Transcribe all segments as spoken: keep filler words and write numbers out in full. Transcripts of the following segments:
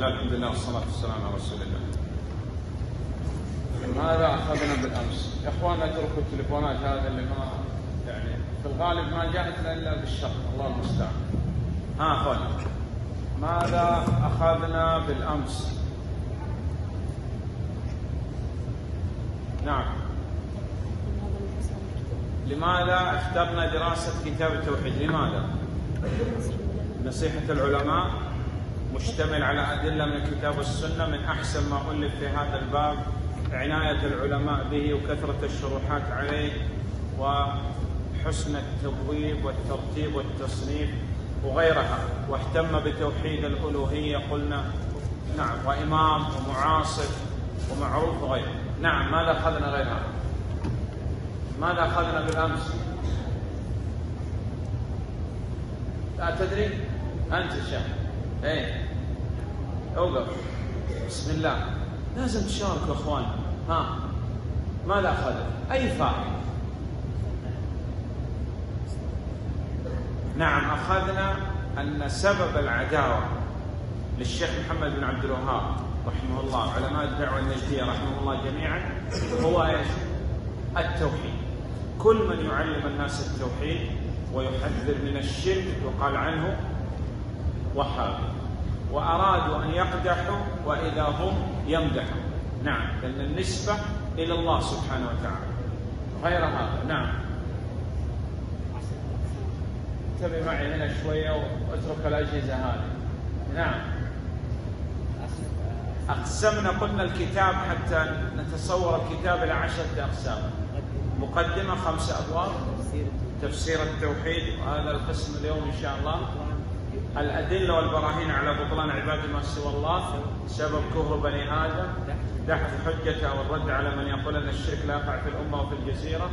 لله الحمد لله والصلاة والسلام على رسول الله. هذا أخذنا بالأمس. يا إخوان اتركوا التليفونات هذا اللي ما يعني في الغالب ما جاءتنا إلا بالشر، الله المستعان. ها أخوان، ماذا أخذنا بالأمس؟ نعم، لماذا اخترنا دراسة كتاب التوحيد؟ لماذا؟ نصيحة العلماء مشتمل على أدلة من الكتاب والسنة، من أحسن ما ألف في هذا الباب عناية العلماء به وكثرة الشروحات عليه وحسن التبويب والترتيب والتصنيف وغيرها، واهتم بتوحيد الألوهية قلنا، نعم، وإمام ومعاصر ومعروف وغيره. نعم، ماذا أخذنا غير هذا؟ ماذا أخذنا بالأمس؟ لا تدري؟ أنت الشيخ. إيه، أوقف، بسم الله، لازم تشاركوا إخواني. ها، ماذا أخذنا؟ أي فائدة؟ نعم، أخذنا أن سبب العداوة للشيخ محمد بن عبد الوهاب رحمه الله، علماء الدعوة النجدية رحمه الله جميعا، هو إيش؟ التوحيد. كل من يعلم الناس التوحيد ويحذر من الشرك يقال عنه وهابي، وأرادوا أن يقدحوا وإذا هم يمدحوا، نعم، لأن النسبة إلى الله سبحانه وتعالى. غير هذا، نعم، انتبه معي هنا شوية واترك الأجهزة هذه. نعم، أقسمنا، قلنا الكتاب حتى نتصور الكتاب إلى عشرة أقسام: مقدمة، خمسة أبواب، تفسير التوحيد، وهذا القسم اليوم إن شاء الله، الأدلة والبراهين على بطلان عبادة ما سوى الله، سبب كفر بني آدم، دحض حجته والرد على من يقول أن الشرك لا يقع في الأمة وفي الجزيرة،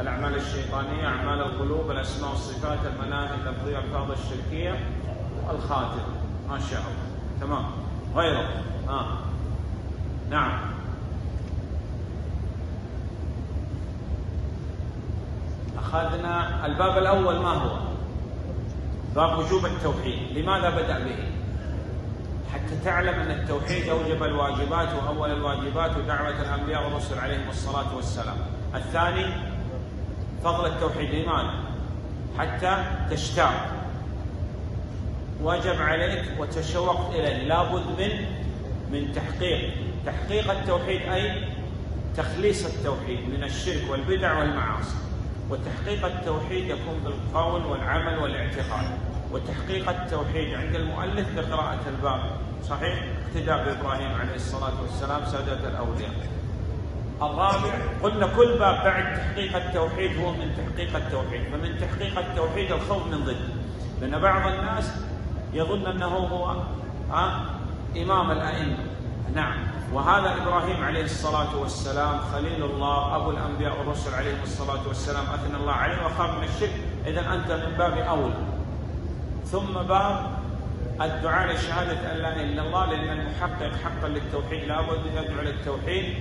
الأعمال الشيطانية، أعمال القلوب، الأسماء والصفات، المناهي، لفظية والألفاظ الشركية، والخاتم. ما شاء الله، تمام. غيره، آه. نعم، أخذنا الباب الأول، ما هو؟ باب وجوب التوحيد. لماذا بدأ به؟ حتى تعلم أن التوحيد أوجب الواجبات وأول الواجبات ودعوة الأنبياء والرسل عليهم الصلاة والسلام. الثاني فضل التوحيد. لماذا؟ حتى تشتاق، وجب عليك وتشوقت إليه، لابد من من تحقيق تحقيق التوحيد، أي تخليص التوحيد من الشرك والبدع والمعاصي. وتحقيق التوحيد يكون بالقول والعمل والاعتقاد، وتحقيق التوحيد عند المؤلف بقراءة الباب، صحيح؟ اقتداء بإبراهيم عليه الصلاة والسلام سادة الأولياء. الرابع، قلنا كل باب بعد تحقيق التوحيد هو من تحقيق التوحيد، فمن تحقيق التوحيد الخوف من ضده، لأن بعض الناس يظن أنه هو أه؟ إمام الأئمة، نعم، وهذا إبراهيم عليه الصلاة والسلام خليل الله، أبو الأنبياء والرسل عليهم الصلاة والسلام، أثنى الله عليه وخاف من الشرك، إذن أنت من باب أولى. ثم باب الدعاء لشهادة أن لا إله إلا الله، لأن المحقق حقا للتوحيد لابد أن يدعو للتوحيد.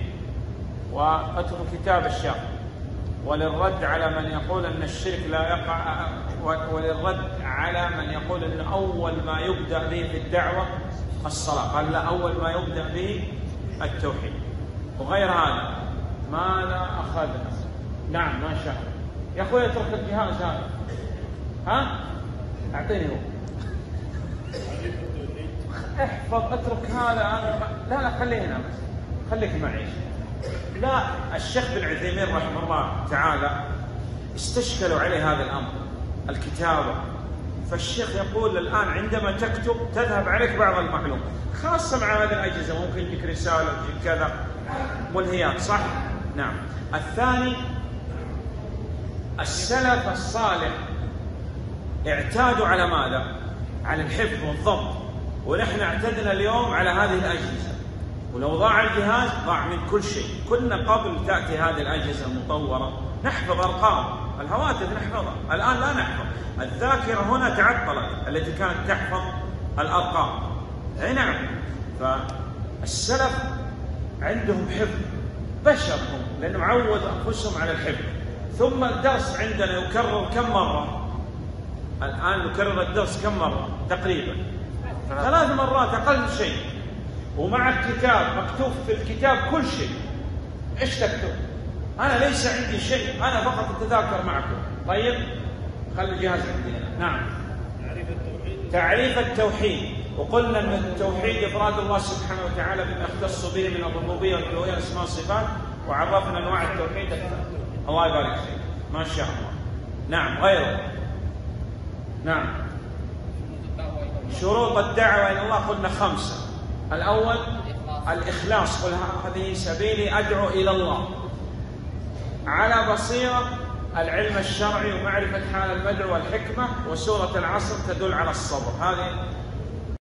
وأترك كتاب الشيخ، وللرد على من يقول أن الشرك لا يقع، وللرد على من يقول أن أول ما يبدأ به في الدعوة الصلاة، قال لا، أول ما يبدأ به التوحيد. وغير هذا، ماذا أخذنا؟ نعم، ما شاء الله. يا أخوي اترك الجهاز هذا، ها؟ أعطيني هو، احفظ، اترك هذا أنا، لا لا خليه هنا بس، خليك معي. لا، الشيخ بن عثيمين رحمه الله تعالى استشكلوا عليه هذا الأمر، الكتابة، فالشيخ يقول الآن عندما تكتب تذهب عليك بعض المعلومات، خاصة مع هذه الأجهزة، ممكن تجيك رسالة وتجيك كذا ملهيات، صح؟ نعم. الثاني، السلف الصالح اعتادوا على ماذا؟ على الحفظ والضبط، ونحن اعتدنا اليوم على هذه الأجهزة، ولو ضاع الجهاز ضاع من كل شيء. كنا قبل تأتي هذه الأجهزة المطورة نحفظ أرقام الهواتف، نحفظها، الآن لا نحفظ. الذاكرة هنا تعطلت التي كانت تحفظ الأرقام، أي نعم. فالسلف عندهم حفظ، بشرهم، لأنهم عودوا أنفسهم على الحفظ. ثم الدرس عندنا يكرر كم مرة؟ الآن نكرر الدرس كم مرة تقريبا؟ ثلاث مرات أقل شيء. ومع الكتاب مكتوب في الكتاب كل شيء. ايش تكتب؟ انا ليس عندي شيء، انا فقط اتذاكر معكم. طيب خلي الجهاز عندي هنا. نعم، تعريف التوحيد. تعريف التوحيد، وقلنا ان التوحيد افراد الله سبحانه وتعالى بما يختص به من الربوبيه والالوهيه والاسماء والصفات، وعرفنا انواع التوحيد. الله يبارك فيك، ما شاء الله. نعم، غيره. نعم، شروط الدعوه الى الله قلنا خمسه. الأول الإخلاص، قل هذه سبيلي أدعو إلى الله على بصيرة، العلم الشرعي ومعرفة حال المدعو والحكمة، وسورة العصر تدل على الصبر. هذه